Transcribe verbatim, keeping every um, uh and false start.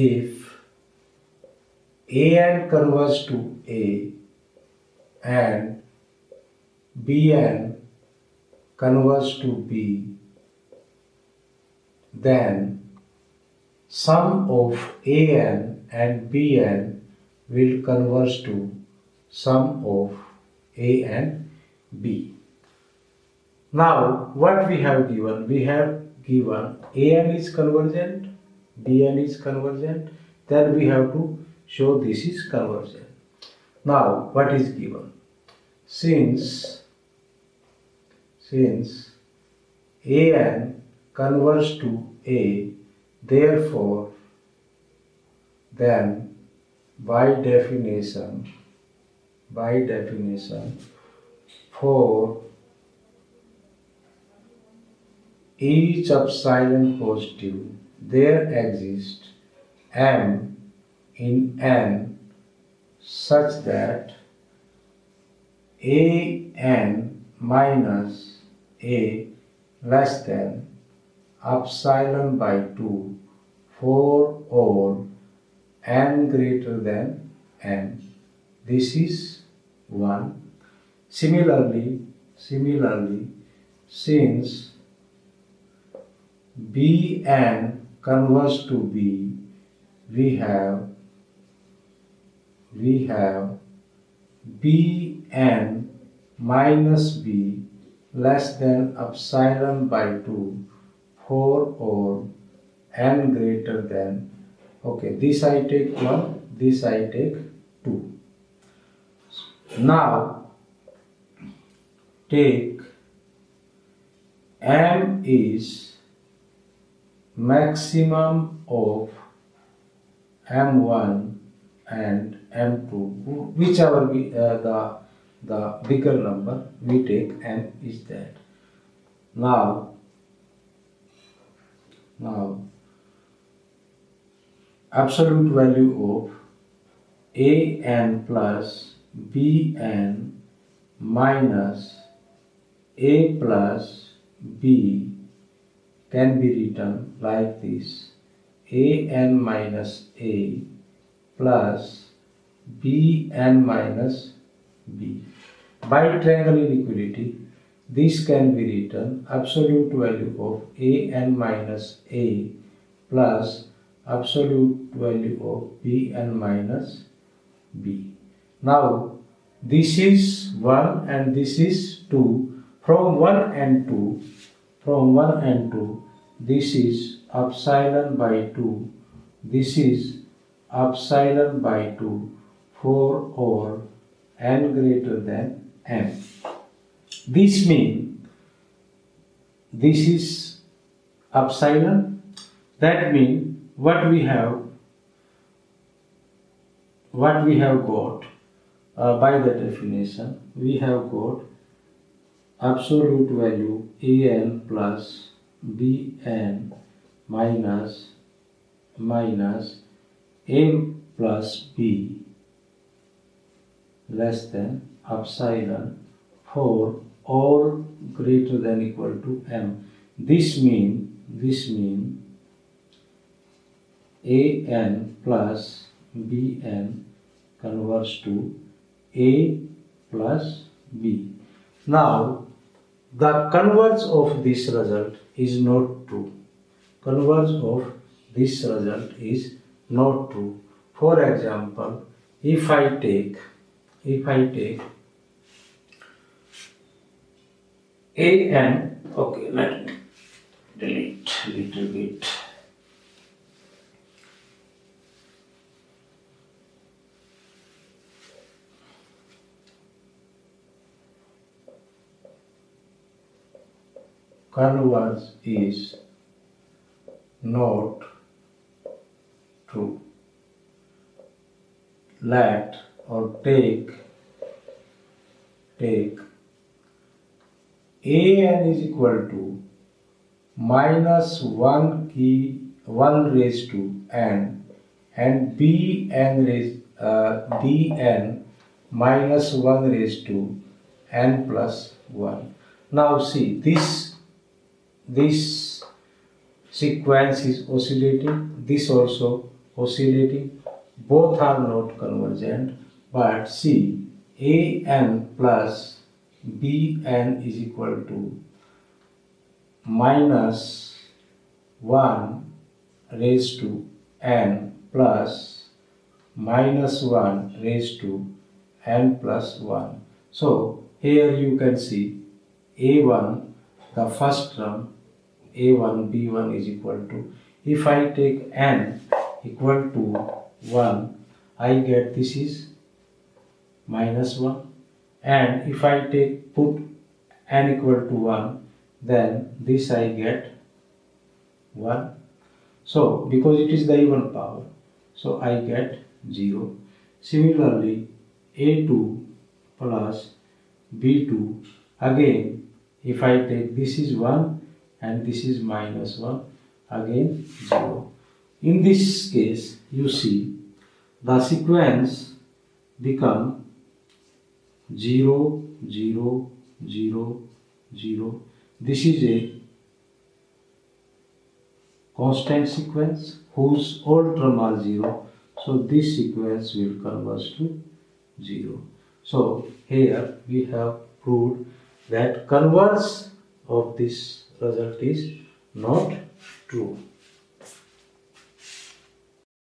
if A N converges to A and B N converges to B, then sum of A N and B N will converge to sum of A and B. Now what we have given? We have given A N is convergent, B N is convergent, then we have to show this is convergent. Now what is given? Since, since A N converges to A, therefore then by definition, by definition, for each epsilon positive, there exists M in N such that A N minus A less than epsilon by two for all N greater than N. This is one. Similarly, similarly, since B N converges to B, we have we have B N minus B less than epsilon by two for all N greater than. Okay, this I take one, this I take two. Now take M is maximum of M one and M two, whichever we, uh, the, the bigger number we take, M is that. Now, now absolute value of A N plus B N minus A plus B can be written like this: A N minus A plus B N minus B. By triangular inequality, this can be written absolute value of A N minus A plus absolute value of B N minus B. Now this is one and this is two. From one and two, from one and two, this is epsilon by two, this is epsilon by two for all N greater than M. This means this is epsilon. That means what we have, what we have got uh, by the definition, we have got absolute value A N plus B N minus minus A plus B less than epsilon for all greater than equal to M. This means, this means A N plus B N converges to A plus B. Now, the convergence of this result is not true. Convergence of this result is not true. For example, if I take, if I take A N, okay, let me delete a little bit. Convergence is not true. Let or take, take A N is equal to minus one key one raised to N and B N raised uh, B N minus one raised to N plus one. Now see this. This sequence is oscillating, this also oscillating. Both are not convergent, but see, A n plus B n is equal to minus one raised to n plus minus one raised to n plus one. So here you can see A one, the first term A one B one is equal to, if I take n equal to one, I get this is minus one, and if I take put n equal to one, then this I get one. So because it is the even power, so I get zero. Similarly, A two plus B two, again if I take this is one and this is minus one, again zero. In this case you see the sequence become zero, zero, zero, zero. This is a constant sequence whose all terms are zero, so this sequence will converge to zero. So here we have proved that convergence of this result is not true.